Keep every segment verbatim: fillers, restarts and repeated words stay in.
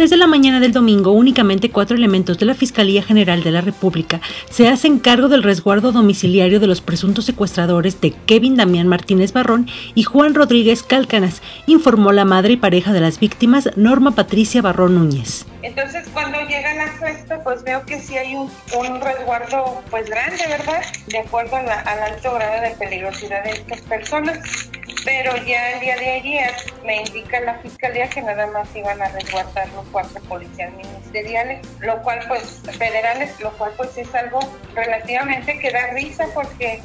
Desde la mañana del domingo, únicamente cuatro elementos de la Fiscalía General de la República se hacen cargo del resguardo domiciliario de los presuntos secuestradores de Kevin Damián Martínez Barrón y Juan Rodríguez Calcanas, informó la madre y pareja de las víctimas, Norma Patricia Barrón Núñez. Entonces, cuando llega el arresto, pues veo que sí hay un, un resguardo pues grande, ¿verdad? De acuerdo a la, al alto grado de peligrosidad de estas personas. Pero ya el día de ayer me indica la Fiscalía que nada más iban a resguardar los cuatro policías ministeriales, lo cual pues, federales, lo cual pues es algo relativamente que da risa porque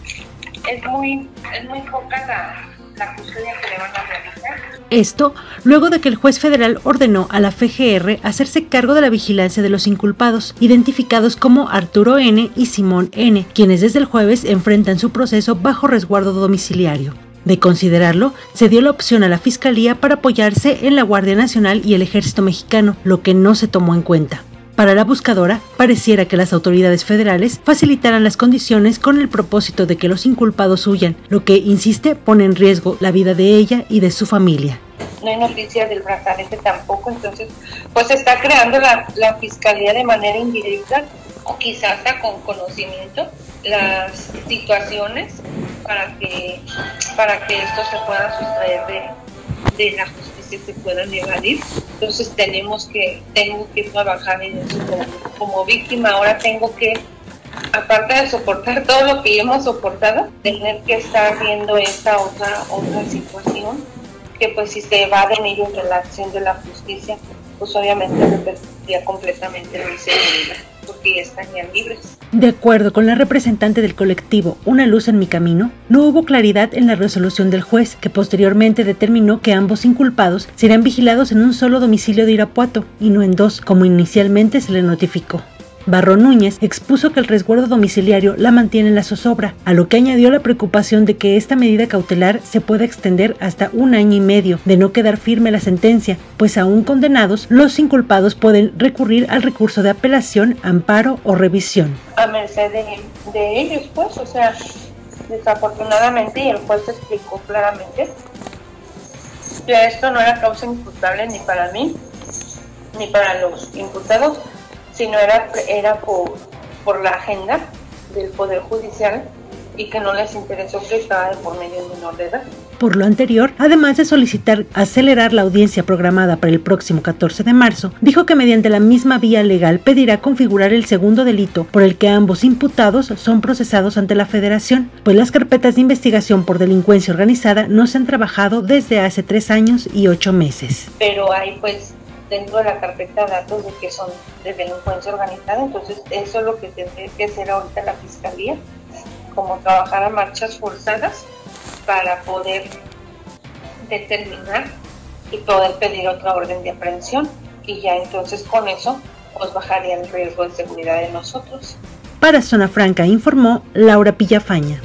es muy, es muy poca la, la custodia que le van a realizar. Esto luego de que el juez federal ordenó a la F G R hacerse cargo de la vigilancia de los inculpados, identificados como Arturo N. y Simón N., quienes desde el jueves enfrentan su proceso bajo resguardo domiciliario. De considerarlo, se dio la opción a la Fiscalía para apoyarse en la Guardia Nacional y el Ejército Mexicano, lo que no se tomó en cuenta. Para la buscadora, pareciera que las autoridades federales facilitaran las condiciones con el propósito de que los inculpados huyan, lo que, insiste, pone en riesgo la vida de ella y de su familia. No hay noticia del brazalete tampoco, entonces pues se está creando la, la Fiscalía de manera indirecta, o quizás hasta con conocimiento, las situaciones para que para que esto se pueda sustraer de, de la justicia y se puedan evadir. Entonces tenemos que, tengo que trabajar en eso como, como víctima. Ahora tengo que, aparte de soportar todo lo que hemos soportado, tener que estar viendo esta otra, otra situación, que pues si se evaden ellos de la acción de la justicia, pues obviamente repercutiría completamente en mi seguridad, porque ya estarían libres. De acuerdo con la representante del colectivo Una Luz en Mi Camino, no hubo claridad en la resolución del juez, que posteriormente determinó que ambos inculpados serán vigilados en un solo domicilio de Irapuato y no en dos, como inicialmente se le notificó. Barrón Núñez expuso que el resguardo domiciliario la mantiene en la zozobra, a lo que añadió la preocupación de que esta medida cautelar se pueda extender hasta un año y medio de no quedar firme la sentencia, pues aún condenados, los inculpados pueden recurrir al recurso de apelación, amparo o revisión. A merced de, de ellos, pues, o sea, desafortunadamente, y el juez explicó claramente que esto no era causa imputable ni para mí ni para los imputados, sino era, era por, por la agenda del Poder Judicial y que no les interesó que estaba de por medio de menor de edad. Por lo anterior, además de solicitar acelerar la audiencia programada para el próximo catorce de marzo, dijo que mediante la misma vía legal pedirá configurar el segundo delito por el que ambos imputados son procesados ante la Federación, pues las carpetas de investigación por delincuencia organizada no se han trabajado desde hace tres años y ocho meses. Pero hay pues dentro de la carpeta datos de que son de delincuencia organizada, entonces eso es lo que tendría que hacer ahorita la Fiscalía, como trabajar a marchas forzadas para poder determinar y poder pedir otra orden de aprehensión, y ya entonces con eso pues bajaría el riesgo de seguridad de nosotros. Para Zona Franca informó Laura Pillafaña.